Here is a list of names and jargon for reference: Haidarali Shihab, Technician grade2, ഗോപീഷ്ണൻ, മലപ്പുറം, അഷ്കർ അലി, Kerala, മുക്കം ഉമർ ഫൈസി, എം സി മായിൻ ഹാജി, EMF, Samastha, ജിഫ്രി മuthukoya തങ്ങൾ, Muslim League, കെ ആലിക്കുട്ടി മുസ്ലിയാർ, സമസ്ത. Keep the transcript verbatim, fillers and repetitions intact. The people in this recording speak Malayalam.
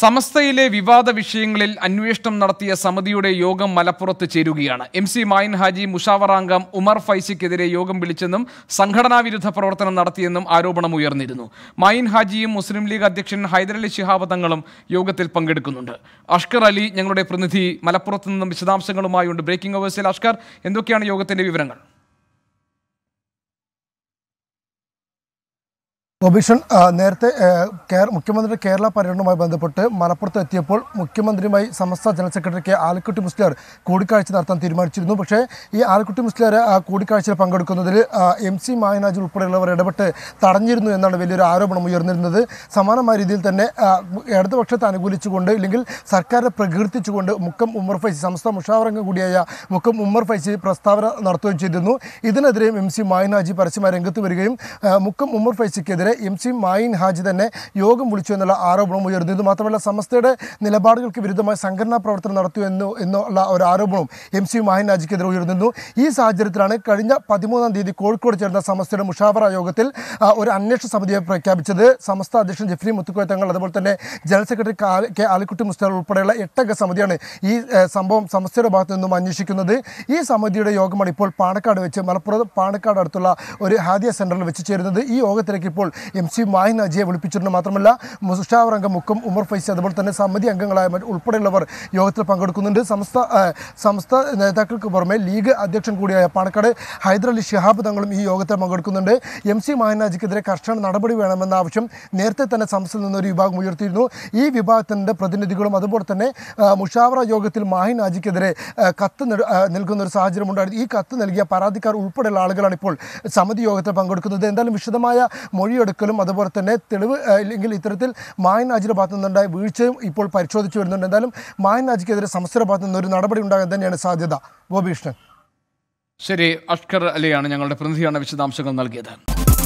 സമസ്തയിലെ വിവാദ വിഷയങ്ങളിൽ അന്വേഷണം നടത്തിയ സമിതിയുടെ യോഗം മലപ്പുറത്ത് ചേരുകയാണ്. എം സി മായിൻ ഹാജി മുഷാവറാംഗം ഉമർ ഫൈസിക്കെതിരെ യോഗം വിളിച്ചെന്നും സംഘടനാ വിരുദ്ധ പ്രവർത്തനം നടത്തിയെന്നും ആരോപണം ഉയർന്നിരുന്നു. മായിൻ ഹാജിയും മുസ്ലിം ലീഗ് അധ്യക്ഷൻ ഹൈദരലി ശിഹാബ് തങ്ങളും യോഗത്തിൽ പങ്കെടുക്കുന്നുണ്ട്. അഷ്കർ അലി ഞങ്ങളുടെ പ്രതിനിധി മലപ്പുറത്ത് നിന്നും വിശദാംശങ്ങളുമായുണ്ട്. ബ്രേക്കിംഗ് അവേഴ്സിൽ അഷ്കർ, എന്തൊക്കെയാണ് യോഗത്തിന്റെ വിവരങ്ങൾ? ഒബീഷൻ, നേരത്തെ മുഖ്യമന്ത്രിയുടെ കേരള പര്യടനവുമായി ബന്ധപ്പെട്ട് മലപ്പുറത്ത് എത്തിയപ്പോൾ മുഖ്യമന്ത്രിയുമായി സമസ്ത general secretary കെ ആലിക്കുട്ടി മുസ്ലിയാർ കൂടിക്കാഴ്ച നടത്താൻ തീരുമാനിച്ചിരുന്നു. പക്ഷേ ഈ ആലിക്കുട്ടി മുസ്ലിയാർ കൂടിക്കാഴ്ചയിൽ പങ്കെടുക്കുന്നതിൽ എം സി മായിൻ ഹാജി ഉൾപ്പെടെയുള്ളവർ ഇടപെട്ട് തടഞ്ഞിരുന്നു എന്നാണ് വലിയൊരു ആരോപണം ഉയർന്നിരുന്നത്. സമാനമായ രീതിയിൽ തന്നെ ഇടതുപക്ഷത്തെ അനുകൂലിച്ചുകൊണ്ട് ഇല്ലെങ്കിൽ സർക്കാരിനെ പ്രകീർത്തിച്ചുകൊണ്ട് മുക്കം ഉമർ ഫൈസി, സമസ്ത മുഷാവറംഗം കൂടിയായ മുക്കം ഉമർ ഫൈസി പ്രസ്താവന നടത്തുകയും ചെയ്തിരുന്നു. ഇതിനെതിരെയും എം സി മായിൻ ഹാജി പരസ്യമായി രംഗത്ത് വരികയും മുക്കം ഉമർ ഫൈസിക്കെതിരെ എം സി മായിൻ ഹാജി തന്നെ യോഗം വിളിച്ചു എന്നുള്ള ആരോപണം ഉയർന്നു. ഇത് മാത്രമല്ല, സമസ്തയുടെ നിലപാടുകൾക്ക് വിരുദ്ധമായ സംഘടനാ പ്രവർത്തനം നടത്തിയ എന്നു എന്നുള്ള ഒരു ആരോപണവും എം സി മായിൻ ഹാജിക്കെതിരെ ഉയർന്നിരുന്നു. ഈ സാഹചര്യത്തിലാണ് കഴിഞ്ഞ പതിമൂന്നാം തീയതി കോഴിക്കോട് ചേർന്ന സമസ്തയുടെ മുഷാവറ യോഗത്തിൽ ഒരു അന്വേഷണ സമിതിയെ പ്രഖ്യാപിച്ചത്. സമസ്ത അധ്യക്ഷൻ ജിഫ്രി മuthukoya തങ്ങൾ, അതുപോലെ തന്നെ general secretary കെ ആലിക്കുട്ടി മുസ്ലിയാർ ഉൾപ്പെടെയുള്ള എട്ടംഗ സമിതിയാണ് ഈ സംഭവം സമസ്തയുടെ ഭാഗത്തു നിന്നും അന്വേഷിക്കുന്നത്. ഈ സമിതിയുടെ യോഗമാണ് ഇപ്പോൾ പാണക്കാട് വെച്ച് മലപ്പുറം പാണക്കാട് അടുത്തുള്ള ഒരു ഹാദിയ സെന്ററിൽ വെച്ച് ചേരുന്നത്. ഈ യോഗത്തിലേക്ക് ഇപ്പോൾ എം സി മായിൻ ഹാജിയെ വിളിപ്പിച്ചിട്ടുണ്ട്. മാത്രമല്ല, മുഷാവർ അംഗം മുക്കം ഉമർ ഫൈസി, അതുപോലെ തന്നെ സമിതി അംഗങ്ങളായ ഉൾപ്പെടെയുള്ളവർ യോഗത്തിൽ പങ്കെടുക്കുന്നുണ്ട്. സംസ്ഥ സംസ്ഥ നേതാക്കൾക്ക് പുറമെ ലീഗ് അധ്യക്ഷൻ കൂടിയായ പാണക്കാട് ഹൈദരലി ശിഹാബ് തങ്ങളും ഈ യോഗത്തിൽ പങ്കെടുക്കുന്നുണ്ട്. എം സി മായിൻ ഹാജിക്കെതിരെ കർശന നടപടി വേണമെന്ന ആവശ്യം നേരത്തെ തന്നെ സംസ്ഥയിൽ നിന്നൊരു വിഭാഗം ഉയർത്തിയിരുന്നു. ഈ വിഭാഗത്തിൻ്റെ പ്രതിനിധികളും അതുപോലെ തന്നെ മുഷാവറ യോഗത്തിൽ മായിൻ ഹാജിക്കെതിരെ കത്ത് നൽകുന്ന ഒരു സാഹചര്യമുണ്ടായിരുന്നു. ഈ കത്ത് നൽകിയ പരാതിക്കാർ ഉൾപ്പെടെയുള്ള ആളുകളാണ് ഇപ്പോൾ സമിതി യോഗത്തിൽ പങ്കെടുക്കുന്നത്. എന്തായാലും വിശദമായ മൊഴി ും അതുപോലെ തന്നെ തെളിവ് ഇല്ലെങ്കിൽ ഇത്തരത്തിൽ മായിൻ ഹാജിയുടെ ഭാഗത്തു നിന്നുണ്ടായ വീഴ്ചയും ഇപ്പോൾ പരിശോധിച്ചു വരുന്നുണ്ട്. എന്തായാലും മായിൻ ഹാജിക്കെതിരെ സംസ്ഥയുടെ ഭാഗത്തു നിന്ന് ഒരു നടപടി ഉണ്ടാകാൻ തന്നെയാണ് സാധ്യത. ഗോപീഷ്ണൻ. ശരി, അഷ്കർ അലിയാണ് ഞങ്ങളുടെ പ്രതിനിധിയാണ് വിശദാംശങ്ങൾ നൽകിയത്.